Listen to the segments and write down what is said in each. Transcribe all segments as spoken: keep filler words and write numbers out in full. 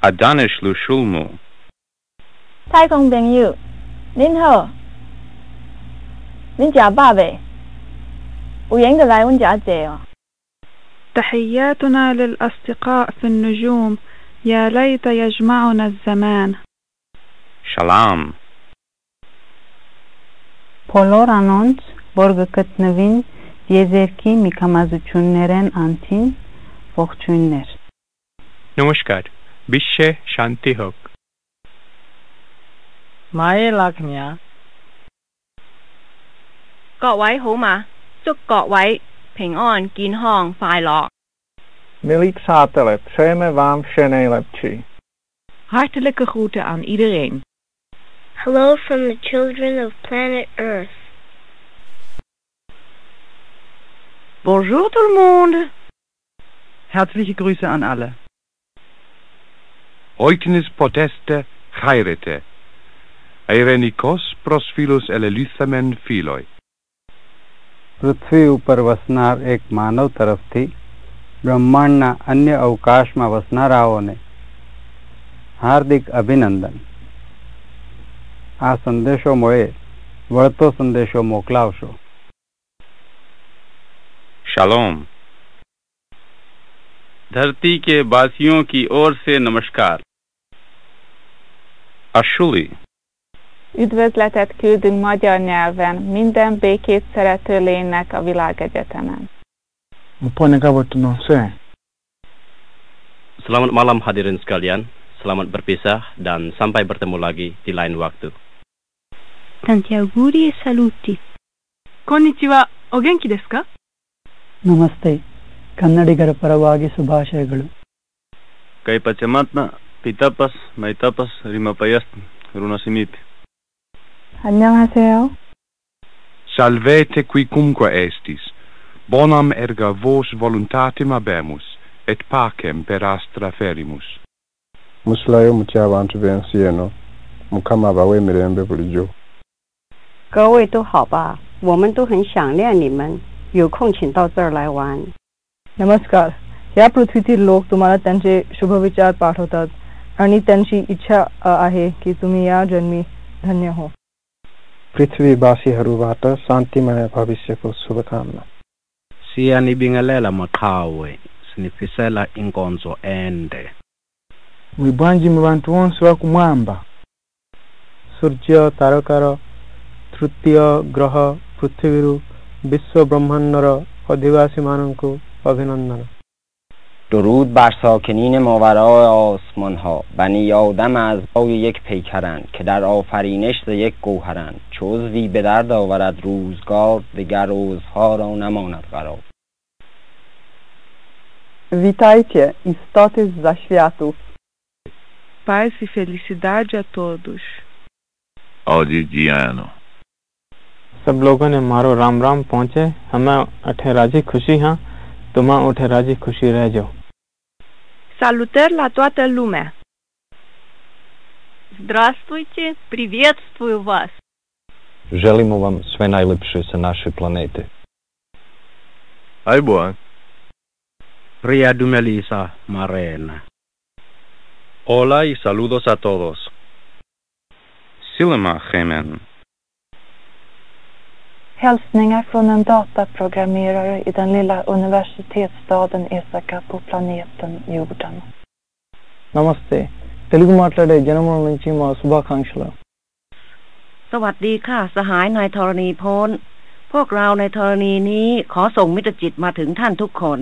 啊，当然是树木。太空朋友，您好，您吃饱未？有缘就来阮家坐哦。تحياتنا للأصدقاء في النجوم يا ليت يجمعنا الزمان. Shalom. Բոլոր անոնց, որ գտնվին դիեզերքի միքամազություններեն անտին ողջույններ. Նոմաշկար, Bishye Shanti Hok. Mae Laknya. 各位好嘛，祝各位平安、健康、快樂。Milí přátelé, přejeme vám vše nejlepší. Hartelijke groeten aan iedereen. Hello from the children of planet Earth. Bonjour tout le monde. Herzliche Grüße an alle. Oiknis poteste chairete. Eirenikos prosfilos elelisamen filoi. पृथ्वी ऊपर वसनार एक मानव तरफ थी ब्रह्मांडना अन्य अवकाश में वसनाराओं ने हार्दिक अभिनंदन आ संदेशो मोए वर्तो संदेशो मोकलावशो शालोम धरती के वासियों की ओर से नमस्कार अशुली Üdvözletet küldünk magyar nyelven, minden békét szerető lénynek a világegyetemen. Selamat malam hadirin sekalian, selamat berpisah dan sampai bertemu lagi di lain waktu. Tanti auguri e saluti. Konnichiwa, o genki desu ka? Namaste, kannadigar paravagi subhashayagalu. Kai pachamatna pitapas maitapas rimapayast runasimiti. 안녕하세요. Salvete quicumque estis. Bonam erga vos voluntatem habemus, et pacem per astra ferimus. Muslayo muti abantu bensi eno, mukama bawe mirembe bulijo. 各位都好吧，我们都很想念你们，有空请到这儿来玩。Namaskar. या पृथ्वीतील लोक तुम्हाला त्यांचे शुभविचार पाठवतात आणि त्यांची इच्छा आहे की तुम्ही या जन्मी धन्य हो. पृथ्वी बासी हरुवाता शांति में भविष्य को शुभकामना Siya निबिंगलेला makawe sinifisela inkonzo ende mwibanji mwantu wonse wakumwamba surjyo tarakaro tritiyo graha prithiviru विश्व ब्रह्मांडर अधिवासी माननको अभिनंदन درود بر ساکنین ماورای آسمان ها بنی آدم از آی یک پیکرند که در آفرینش ز یک گوهرند چو عضوی به درد آورد روزگار دگر روزها را نماند قرار Witajcie, istoty z zaświatów. Paz e felicidade a todos. Audidiano. सब लोगों ने मारो राम राम पहुंचे हमें उठे राजी खुशी हाँ तुम उठे राजी खुशी रह जाओ Salutări la toată lumea! Здравствуйте! Приветствую вас! Желимо вам све најлепше са нашој планете. Ајбоа! Прија думелиса Марена. Hola y saludos a todos. Silema Hemen. Hälsningar från en dataprogrammerare i den lilla universitetsstaden Esaka på planeten Jorden. Namaste. Telugu maatlade janamula nunchi ma shubhakankshalu. สวัสดีค่ะสหายนายธรณีพลพวกเราในธรณีนี้ขอส่งมิตรจิตมาถึงท่านทุกคน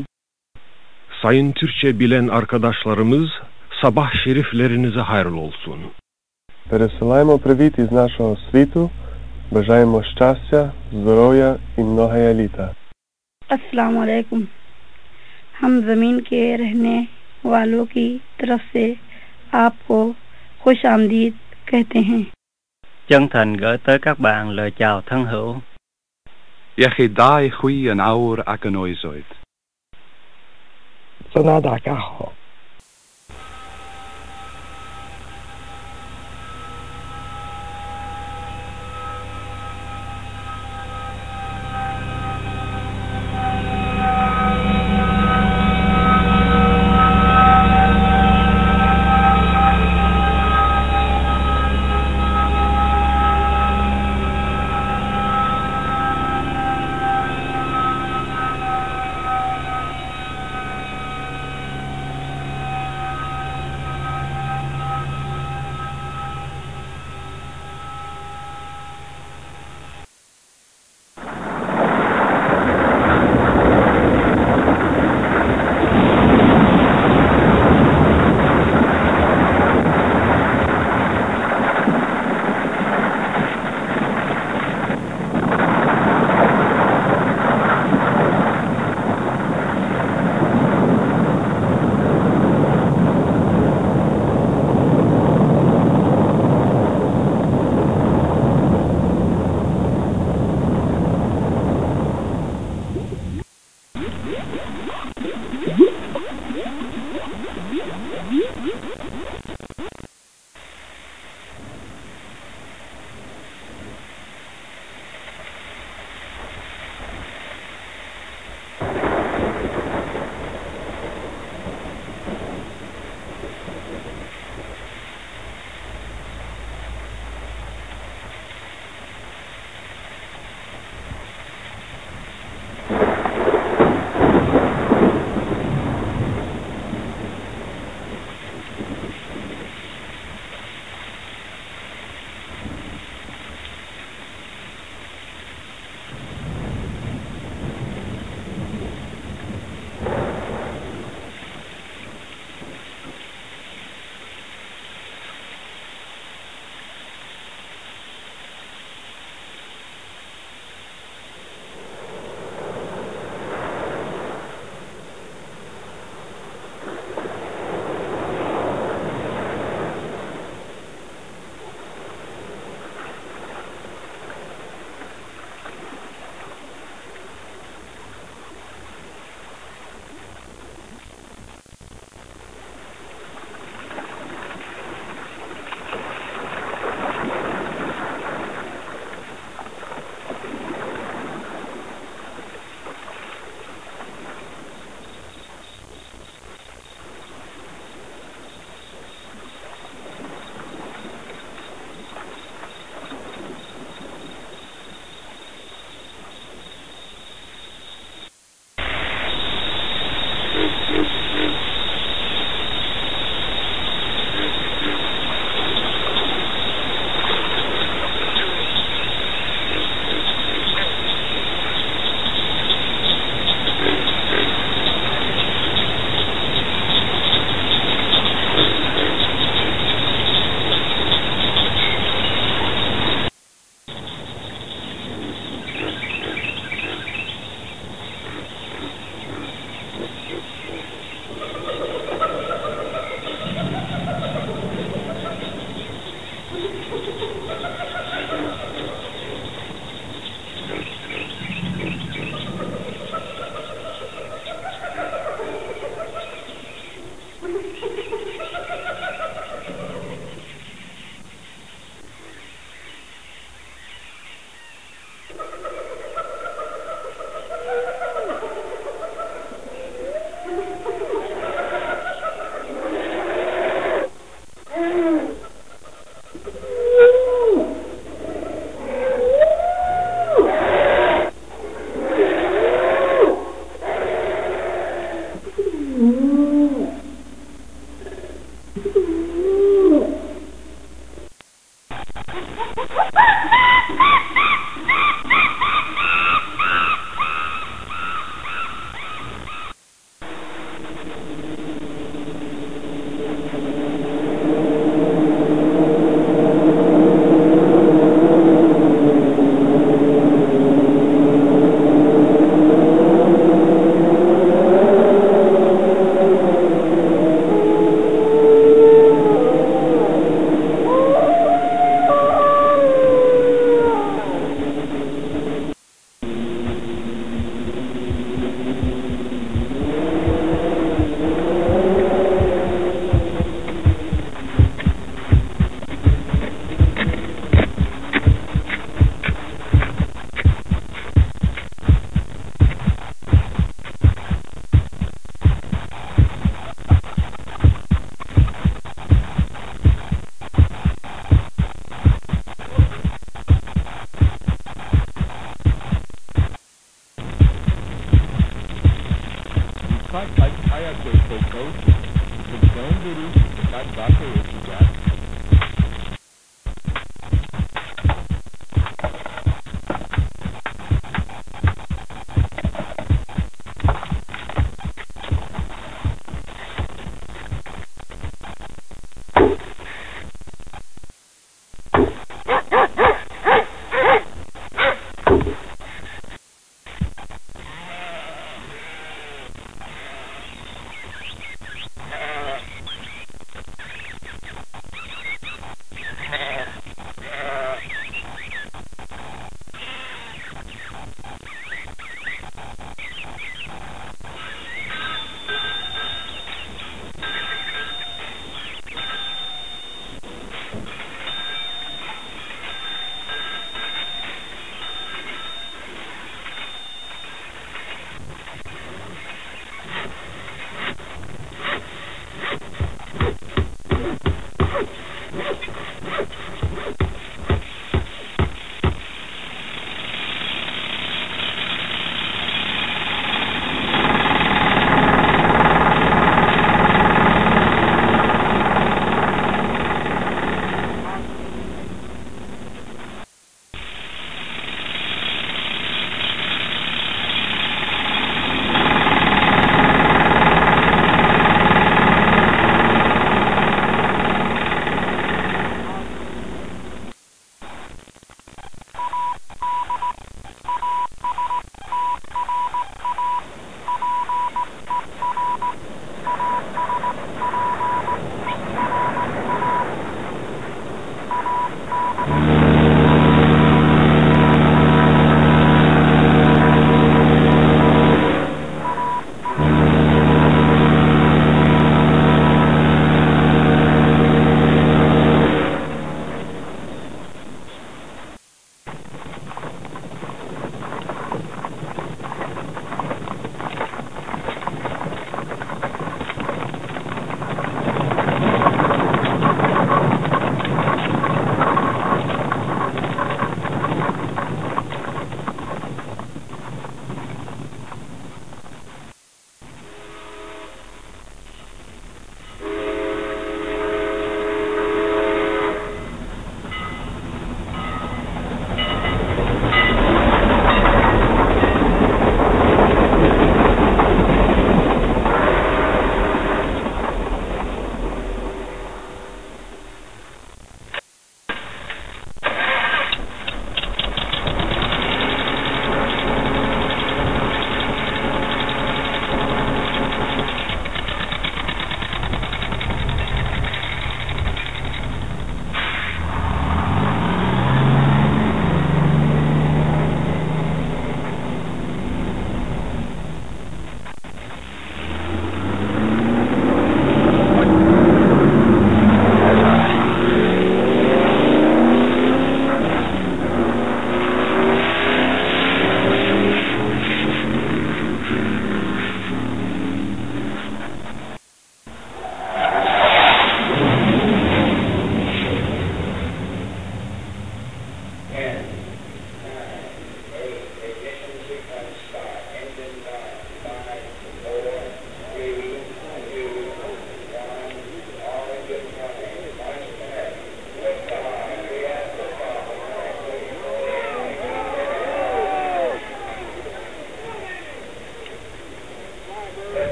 Sayın Türkçe bilen arkadaşlarımız sabah şeriflerinize hayırlı olsun. Пересылаем привет из нашего свиту. Бажаем счастья, здоровья и многое лета. अस्सलाम वालेकुम. हम ज़मीन के रहने वालों की तरफ से आपको खुशामदीद कहते हैं. Chân thành gửi tới các bạn lời chào thân hữu. Yakhidai khuy an aur akanoizoid. Sanada kaho.